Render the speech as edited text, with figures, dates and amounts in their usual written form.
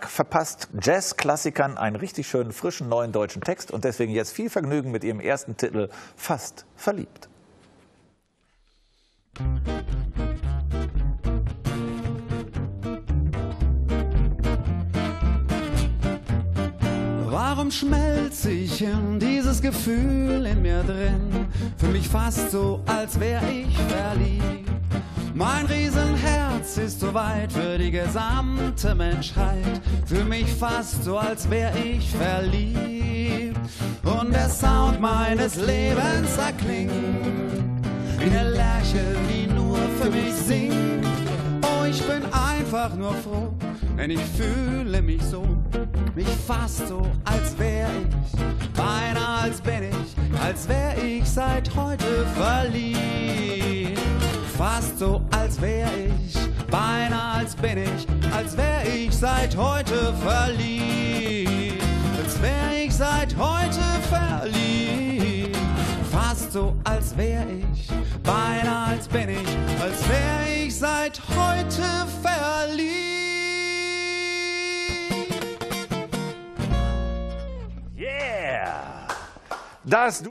Verpasst Jazzklassikern einen richtig schönen, frischen, neuen deutschen Text und deswegen jetzt viel Vergnügen mit ihrem ersten Titel Fast verliebt. Warum schmelze ich in dieses Gefühl in mir drin? Für mich fast so, als wäre ich verliebt. Mein Riesenherz ist so weit für die gesamte Menschheit. Fühl mich fast so, als wär ich verliebt. Und der Sound meines Lebens erklingt wie eine Lerche, die nur für mich singt. Oh, ich bin einfach nur froh, denn ich fühle mich so, mich fast so, als wär ich, beinahe als bin ich, als wär ich seit heute verliebt. Fast so, als wär ich, beinahe als bin ich, als wär ich seit heute verliebt, als wär ich seit heute verliebt. Fast so, als wär ich, beinahe als bin ich, als wär ich seit heute verliebt. Yeah! Das